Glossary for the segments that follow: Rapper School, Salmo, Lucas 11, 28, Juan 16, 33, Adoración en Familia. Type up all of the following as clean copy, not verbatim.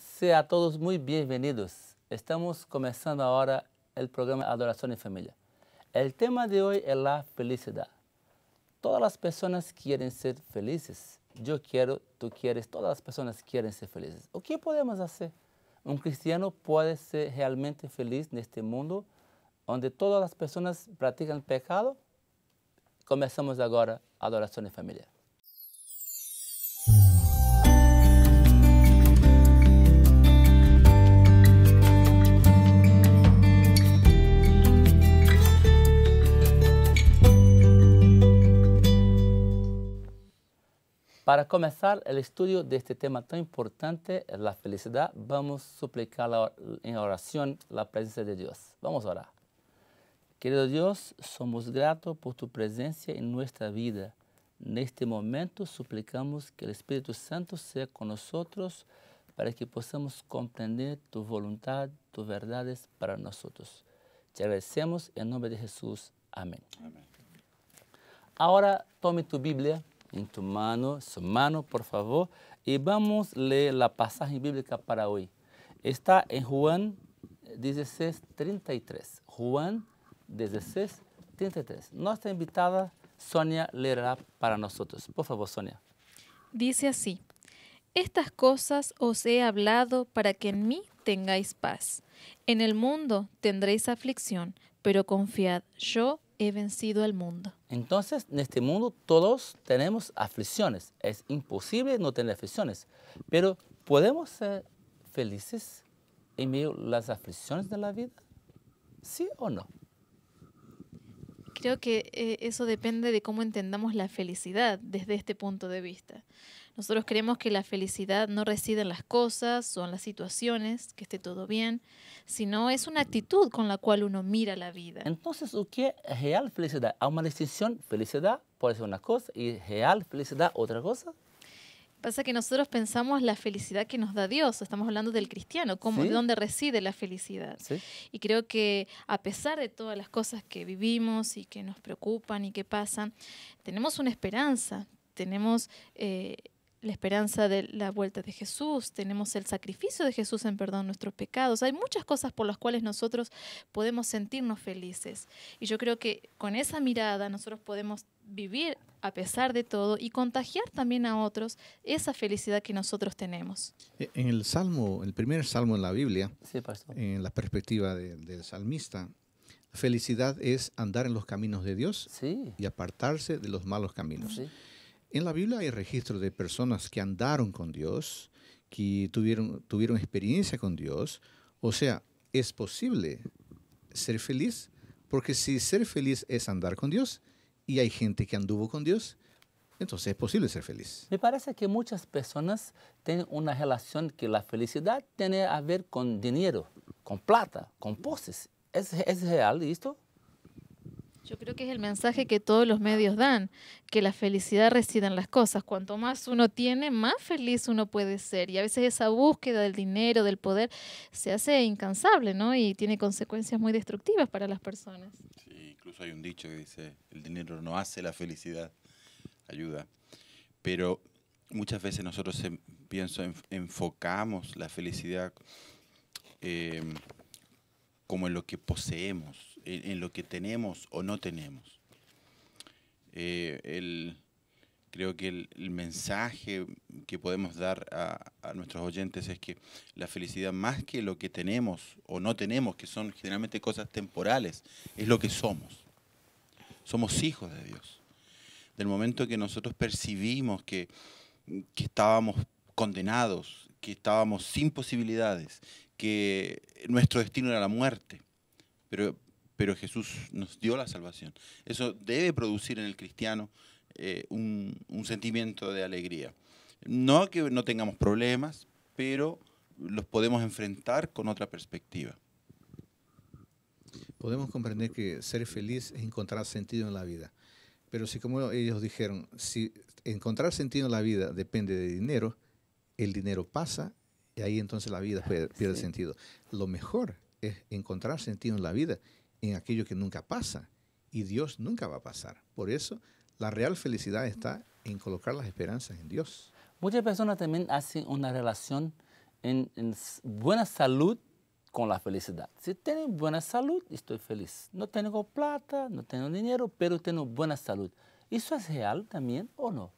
Sean todos muy bienvenidos. Estamos comenzando ahora el programa Adoración en Familia. El tema de hoy es la felicidad. Todas las personas quieren ser felices. Yo quiero, tú quieres, todas las personas quieren ser felices. ¿O qué podemos hacer? Un cristiano puede ser realmente feliz en este mundo donde todas las personas practican pecado. Comenzamos agora a Adoração em Família. Para começar o estudo deste tema tão importante, a felicidade, vamos suplicar em oração a presença de Deus. Vamos orar. Querido Dios, somos gratos por tu presencia en nuestra vida. En este momento suplicamos que el Espíritu Santo sea con nosotros para que podamos comprender tu voluntad, tus verdades para nosotros. Te agradecemos en nombre de Jesús. Amén. Amén. Ahora tome tu Biblia en tu mano, su mano por favor, y vamos a leer la pasaje bíblica para hoy. Está en Juan 16, 33. Juan 16, 33. Nuestra invitada Sonia leerá para nosotros. Por favor, Sonia. Dice así: estas cosas os he hablado para que en mí tengáis paz. En el mundo tendréis aflicción, pero confiad, yo he vencido al mundo. Entonces, en este mundo todos tenemos aflicciones. Es imposible no tener aflicciones, pero ¿podemos ser felices en medio de las aflicciones de la vida? ¿Sí o no? Creo que eso depende de cómo entendamos la felicidad desde este punto de vista. Nosotros creemos que la felicidad no reside en las cosas o en las situaciones, que esté todo bien, sino es una actitud con la cual uno mira la vida. Entonces, ¿qué es real felicidad? ¿Hay una distinción? Felicidad puede ser una cosa y real felicidad otra cosa. Pasa que nosotros pensamos la felicidad que nos da Dios. Estamos hablando del cristiano, cómo, ¿sí?, de dónde reside la felicidad. ¿Sí? Y creo que a pesar de todas las cosas que vivimos y que nos preocupan y que pasan, tenemos una esperanza. Tenemos la esperanza de la vuelta de Jesús. Tenemos el sacrificio de Jesús en perdón de nuestros pecados. Hay muchas cosas por las cuales nosotros podemos sentirnos felices. Y yo creo que con esa mirada nosotros podemos vivir a pesar de todo y contagiar también a otros esa felicidad que nosotros tenemos. En el Salmo, el primer Salmo en la Biblia, sí, en la perspectiva del salmista, felicidad es andar en los caminos de Dios, sí, y apartarse de los malos caminos. Sí. En la Biblia hay registros de personas que andaron con Dios, que tuvieron experiencia con Dios. O sea, es posible ser feliz, porque si ser feliz es andar con Dios, y hay gente que anduvo con Dios, entonces es posible ser feliz. Me parece que muchas personas tienen una relación que la felicidad tiene a ver con dinero, con plata, con poses. ¿Es real esto? Yo creo que es el mensaje que todos los medios dan, que la felicidad reside en las cosas. Cuanto más uno tiene, más feliz uno puede ser. Y a veces esa búsqueda del dinero, del poder, se hace incansable, ¿no? Y tiene consecuencias muy destructivas para las personas. Sí, incluso hay un dicho que dice, el dinero no hace la felicidad, ayuda. Pero muchas veces nosotros, pienso, enfocamos la felicidad como en lo que poseemos, en lo que tenemos o no tenemos. Creo que el mensaje que podemos dar a nuestros oyentes es que la felicidad, más que lo que tenemos o no tenemos, que son generalmente cosas temporales, es lo que somos. Somos hijos de Dios. Del momento que nosotros percibimos que estábamos condenados, que estábamos sin posibilidades, que nuestro destino era la muerte, pero Jesús nos dio la salvación. Eso debe producir en el cristiano un sentimiento de alegría. No que no tengamos problemas, pero los podemos enfrentar con otra perspectiva. Podemos comprender que ser feliz es encontrar sentido en la vida. Pero si, como ellos dijeron, si encontrar sentido en la vida depende de dinero, el dinero pasa y ahí entonces la vida pierde sentido. Lo mejor es encontrar sentido en la vida, en aquello que nunca pasa, y Dios nunca va a pasar. Por eso, la real felicidad está en colocar las esperanzas en Dios. Muchas personas también hacen una relación en buena salud con la felicidad. Si tengo buena salud, estoy feliz. No tengo plata, no tengo dinero, pero tengo buena salud. ¿Eso es real también o no?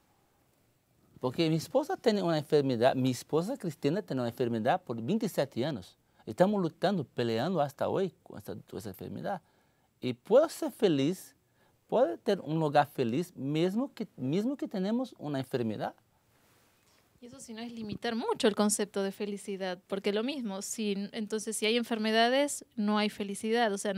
Porque mi esposa tiene una enfermedad, mi esposa Cristina tiene una enfermedad por 27 años. Estamos luchando, peleando hasta hoy con esa enfermedad. Y puedo ser feliz, puedo tener un lugar feliz, mismo que tenemos una enfermedad. Y eso sí no es limitar mucho el concepto de felicidad, porque lo mismo, entonces si hay enfermedades, no hay felicidad. O sea,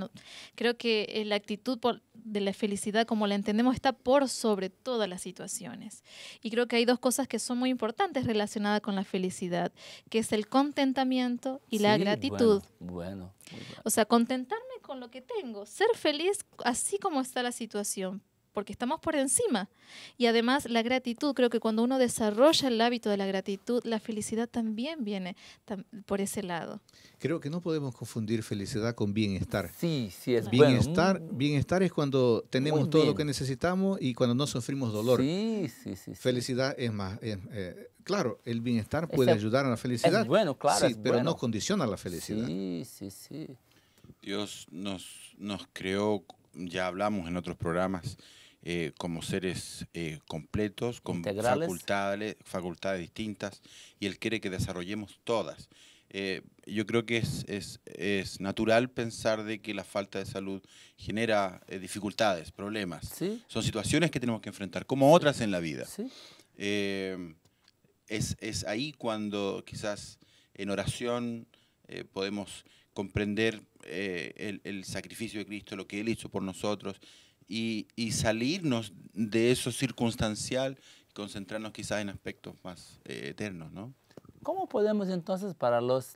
creo que la actitud de la felicidad, como la entendemos, está por sobre todas las situaciones. Y creo que hay dos cosas que son muy importantes relacionadas con la felicidad, que es el contentamiento y la gratitud. Bueno. O sea, contentarme con lo que tengo, ser feliz así como está la situación, porque estamos por encima. Y además la gratitud, creo que cuando uno desarrolla el hábito de la gratitud, la felicidad también viene por ese lado. Creo que no podemos confundir felicidad con bienestar. Sí, es bueno. Bienestar es cuando tenemos todo lo que necesitamos y cuando no sufrimos dolor. Sí. Felicidad es más... claro, el bienestar puede ayudar a la felicidad. Es bueno, claro. Sí, pero no condiciona la felicidad. Sí. Dios nos creó, ya hablamos en otros programas, como seres completos, con facultades distintas, y Él quiere que desarrollemos todas. Yo creo que es natural pensar de que la falta de salud genera dificultades, problemas. ¿Sí? Son situaciones que tenemos que enfrentar, como otras en la vida. ¿Sí? Es ahí cuando quizás en oración podemos comprender el sacrificio de Cristo, lo que Él hizo por nosotros, y salirnos de eso circunstancial y concentrarnos quizás en aspectos más eternos, ¿no? ¿Cómo podemos entonces, para las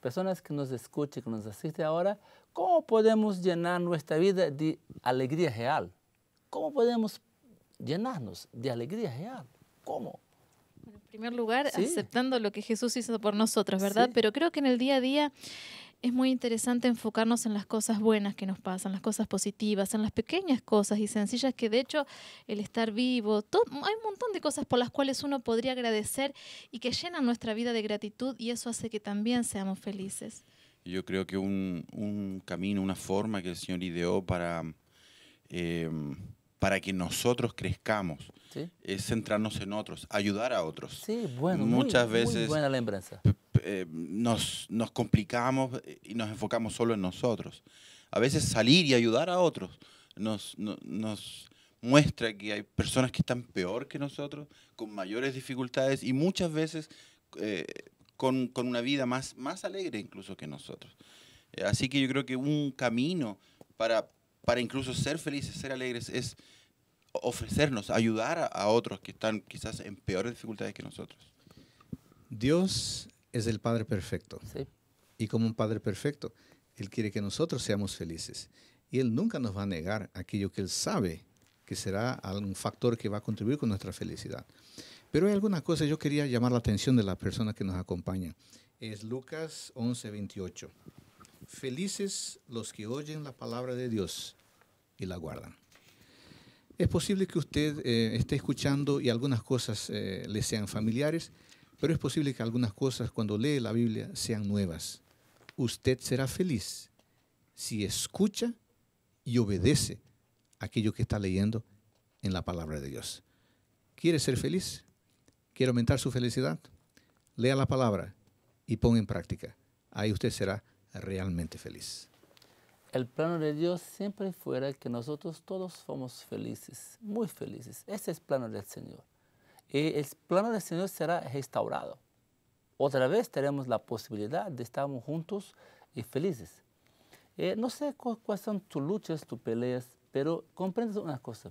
personas que nos escuchan, que nos asisten ahora, cómo podemos llenar nuestra vida de alegría real? ¿Cómo podemos llenarnos de alegría real? ¿Cómo? En primer lugar, aceptando lo que Jesús hizo por nosotros, ¿verdad? Sí. Pero creo que en el día a día es muy interesante enfocarnos en las cosas buenas que nos pasan, las cosas positivas, en las pequeñas cosas y sencillas que, de hecho, el estar vivo, hay un montón de cosas por las cuales uno podría agradecer y que llenan nuestra vida de gratitud, y eso hace que también seamos felices. Yo creo que un camino, una forma que el Señor ideó para que nosotros crezcamos, ¿sí?, es centrarnos en otros, ayudar a otros. Sí, bueno, muchas veces, muy buena lembranza. Nos complicamos y nos enfocamos solo en nosotros. A veces salir y ayudar a otros nos muestra que hay personas que están peor que nosotros, con mayores dificultades y muchas veces con una vida más alegre incluso que nosotros. Así que yo creo que un camino para incluso ser felices, ser alegres, es ofrecernos, ayudar a otros que están quizás en peores dificultades que nosotros. Dios es el Padre perfecto. Sí. Y como un Padre perfecto, Él quiere que nosotros seamos felices. Y Él nunca nos va a negar aquello que Él sabe que será un factor que va a contribuir con nuestra felicidad. Pero hay alguna cosa, yo quería llamar la atención de las personas que nos acompañan. Es Lucas 11, 28. Felices los que oyen la palabra de Dios y la guardan. Es posible que usted esté escuchando y algunas cosas le sean familiares, pero es posible que algunas cosas cuando lee la Biblia sean nuevas. Usted será feliz si escucha y obedece aquello que está leyendo en la palabra de Dios. ¿Quiere ser feliz? ¿Quiere aumentar su felicidad? Lea la palabra y ponga en práctica. Ahí usted será realmente feliz. El plano de Dios siempre fuera que nosotros todos fuéramos felices, muy felices. Ese es el plano del Señor. Y el plano del Señor será restaurado. Otra vez tenemos la posibilidad de estar juntos y felices. No sé cuáles son tus luchas, tus peleas, pero comprendes una cosa,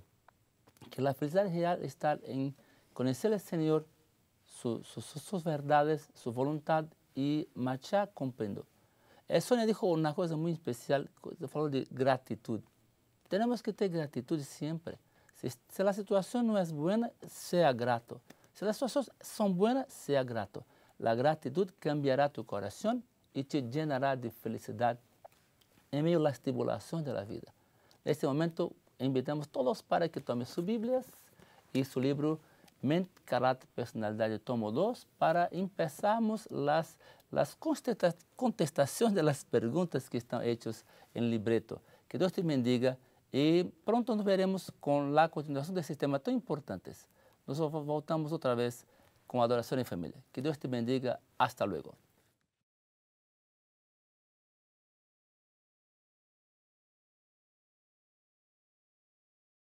que la felicidad real está en conocer al Señor, sus verdades, su voluntad y marchar cumpliendo. Sonia dijo una cosa muy especial, habló de gratitud. Tenemos que tener gratitud siempre. Si la situación no es buena, sea grato. Si las situaciones son buenas, sea grato. La gratitud cambiará tu corazón y te llenará de felicidad en medio de las tribulaciones de la vida. En este momento, invitamos a todos para que tomen sus Biblias y su libro Mente, carácter, personalidad, yo tomo 2 para empezarmos las contestaciones de las preguntas que están hechas en el libreto. Que Dios te bendiga y pronto nos veremos con la continuación de estos temas tan importantes. Nos voltamos otra vez con Adoración en Familia. Que Dios te bendiga. Hasta luego.